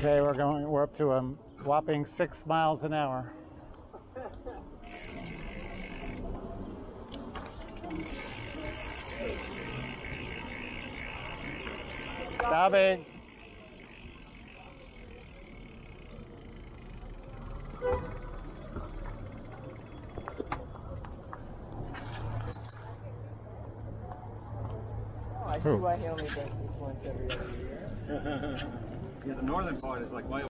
Today we're up to a whopping 6 miles an hour. Stopping. I see why he only does this once every other year. Yeah, the northern part is like way